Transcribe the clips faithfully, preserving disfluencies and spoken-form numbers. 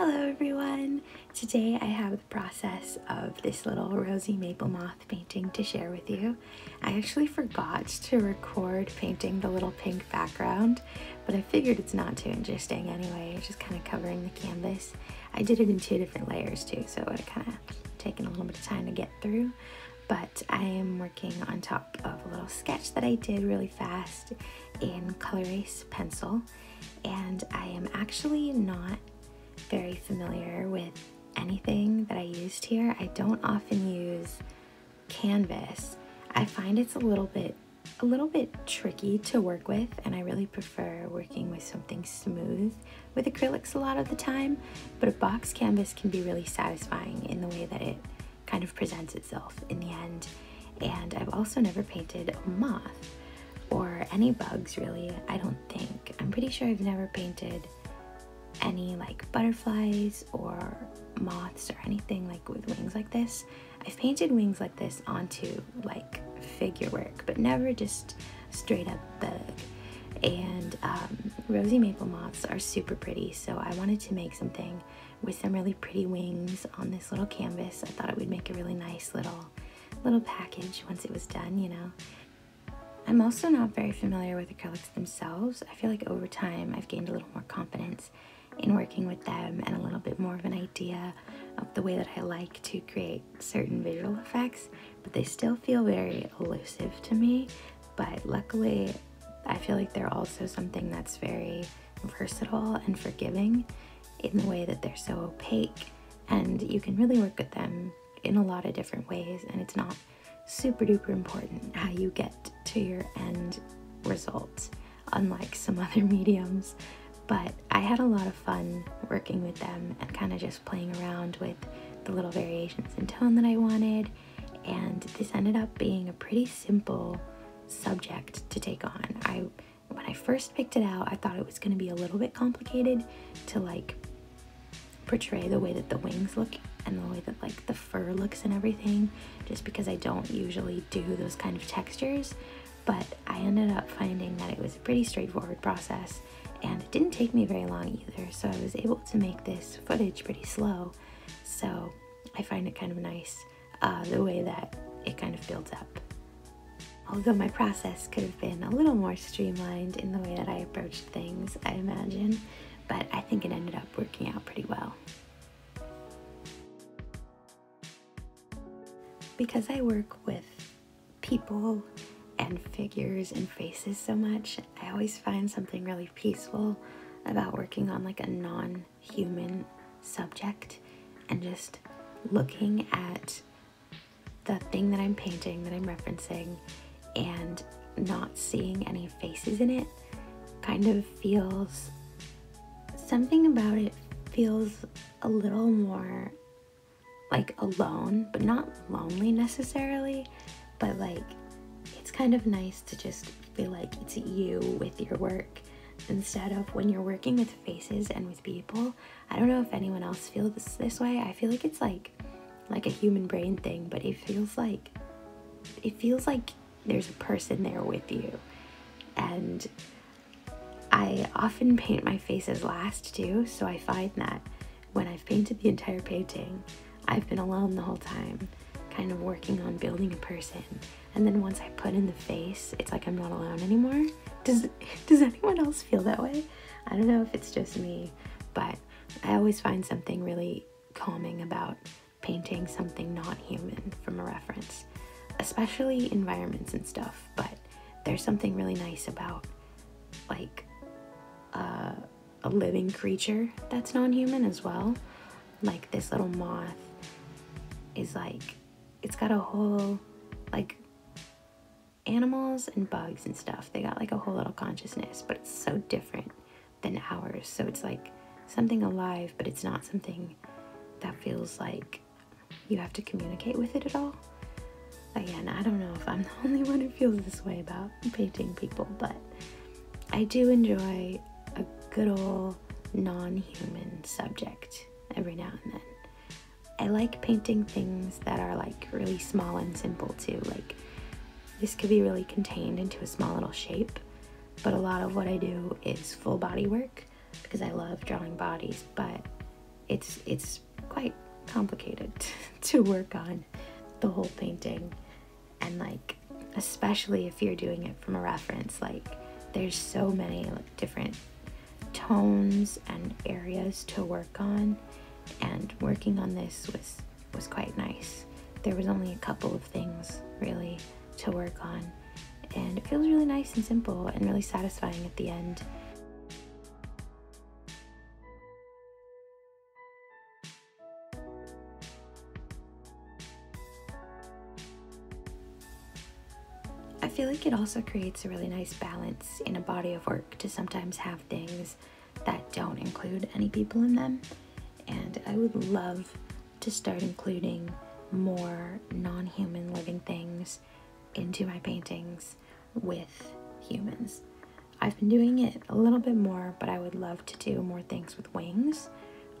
Hello everyone! Today I have the process of this little rosy maple moth painting to share with you. I actually forgot to record painting the little pink background, but I figured it's not too interesting anyway, just kind of covering the canvas. I did it in two different layers too, so it would have kind of taken a little bit of time to get through. But I am working on top of a little sketch that I did really fast in Color Erase pencil, and I am actually not very familiar with anything that I used here. I don't often use canvas. I find it's a little bit a little bit tricky to work with, and I really prefer working with something smooth with acrylics a lot of the time, but a box canvas can be really satisfying in the way that it kind of presents itself in the end. And I've also never painted a moth or any bugs, really, I don't think. I'm pretty sure I've never painted any like butterflies or moths or anything like with wings like this. I've painted wings like this onto like figure work, but never just straight up bug. And um, rosy maple moths are super pretty, so I wanted to make something with some really pretty wings on this little canvas. I thought it would make a really nice little little package once it was done, you know. I'm also not very familiar with acrylics themselves. I feel like over time I've gained a little more confidence in working with them and a little bit more of an idea of the way that I like to create certain visual effects, but they still feel very elusive to me. But luckily, I feel like they're also something that's very versatile and forgiving in the way that they're so opaque, and you can really work with them in a lot of different ways, and it's not super duper important how you get to your end results, unlike some other mediums. But I had a lot of fun working with them and kind of just playing around with the little variations in tone that I wanted, and this ended up being a pretty simple subject to take on. I when I first picked it out, I thought it was going to be a little bit complicated to like portray the way that the wings look and the way that like the fur looks and everything, just because I don't usually do those kind of textures. But I ended up finding that it was a pretty straightforward process, and it didn't take me very long either, so I was able to make this footage pretty slow. So I find it kind of nice uh, the way that it kind of builds up. Although my process could have been a little more streamlined in the way that I approached things, I imagine, but I think it ended up working out pretty well. Because I work with people and figures and faces so much, I always find something really peaceful about working on like a non-human subject and just looking at the thing that I'm painting, that I'm referencing, and not seeing any faces in it. Kind of feels, something about it feels a little more like alone, but not lonely necessarily, but like it's kind of nice to just feel like it's you with your work, instead of when you're working with faces and with people. I don't know if anyone else feels this, this way. I feel like it's like like a human brain thing, but it feels like it feels like there's a person there with you. And I often paint my faces last too, so I find that when I've painted the entire painting, I've been alone the whole time, kind of working on building a person. And then once I put in the face, it's like I'm not alone anymore. Does, does anyone else feel that way? I don't know if it's just me, but I always find something really calming about painting something not human from a reference, especially environments and stuff. But there's something really nice about like uh, a living creature that's non-human as well. Like this little moth is like, it's got a whole, like animals and bugs and stuff, they got like a whole little consciousness, but it's so different than ours. So it's like something alive, but it's not something that feels like you have to communicate with it at all. Again, I don't know if I'm the only one who feels this way about painting people, but I do enjoy a good old non-human subject every now and then. I like painting things that are like really small and simple too. Like this could be really contained into a small little shape, but a lot of what I do is full body work because I love drawing bodies, but it's it's quite complicated to work on the whole painting, and like especially if you're doing it from a reference, like there's so many like different tones and areas to work on, and working on this was was quite nice. There was only a couple of things really to work on, and it feels really nice and simple and really satisfying at the end. I feel like it also creates a really nice balance in a body of work to sometimes have things that don't include any people in them, and I would love to start including more non-human living things into my paintings with humans. I've been doing it a little bit more, but I would love to do more things with wings.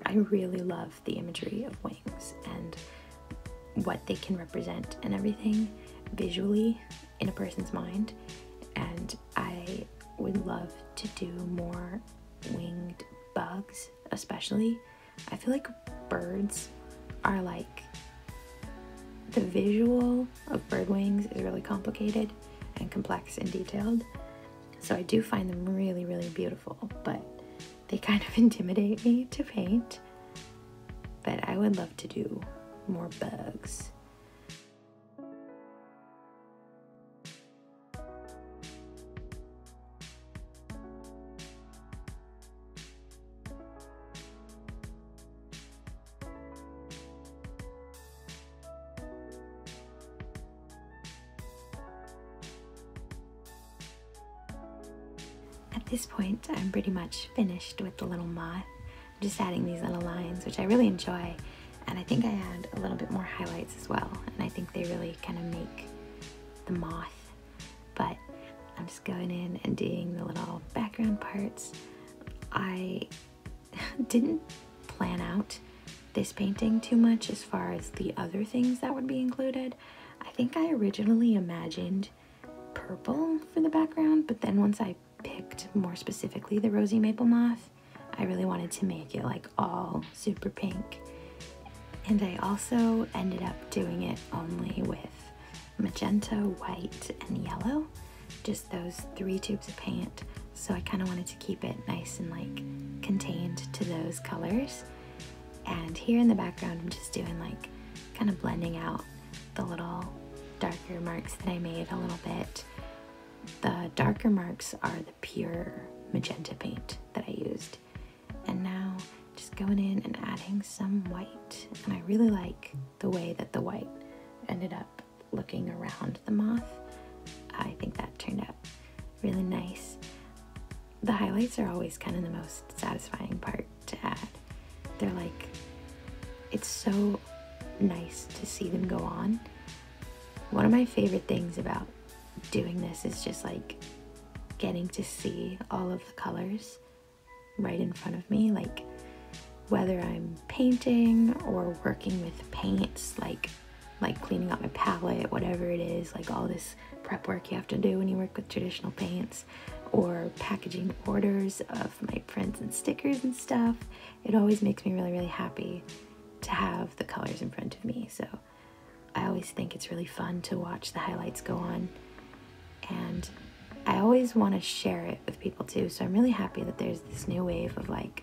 I really love the imagery of wings and what they can represent and everything visually in a person's mind, and I would love to do more winged bugs especially. I feel like birds are like, the visual of bird wings is really complicated and complex and detailed, so I do find them really really beautiful, but they kind of intimidate me to paint. But I would love to do more bugs. At this point, I'm pretty much finished with the little moth. I'm just adding these little lines, which I really enjoy, and I think I add a little bit more highlights as well, and I think they really kind of make the moth. But I'm just going in and doing the little background parts. I didn't plan out this painting too much as far as the other things that would be included. I think I originally imagined purple for the background, but then once I picked more specifically the rosy maple moth, I really wanted to make it like all super pink, and I also ended up doing it only with magenta, white, and yellow, just those three tubes of paint, so I kind of wanted to keep it nice and like contained to those colors. And here in the background I'm just doing like kind of blending out the little darker marks that I made a little bit. The darker marks are the pure magenta paint that I used. And now just going in and adding some white. And I really like the way that the white ended up looking around the moth. I think that turned out really nice. The highlights are always kind of the most satisfying part to add. They're like, it's so nice to see them go on. One of my favorite things about doing this is just like getting to see all of the colors right in front of me, like whether I'm painting or working with paints, like like cleaning up my palette, whatever it is, like all this prep work you have to do when you work with traditional paints, or packaging orders of my prints and stickers and stuff. It always makes me really really happy to have the colors in front of me, so I always think it's really fun to watch the highlights go on. And I always want to share it with people too, so I'm really happy that there's this new wave of like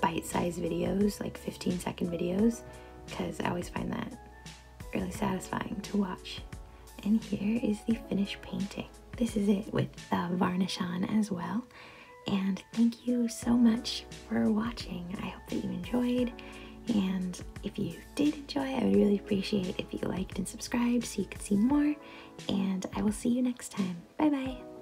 bite-sized videos, like fifteen second videos, because I always find that really satisfying to watch. And here is the finished painting. This is it with the varnish on as well. And thank you so much for watching. I hope that you enjoyed. And if you did enjoy, I would really appreciate if you liked and subscribed so you could see more. And I will see you next time. Bye bye.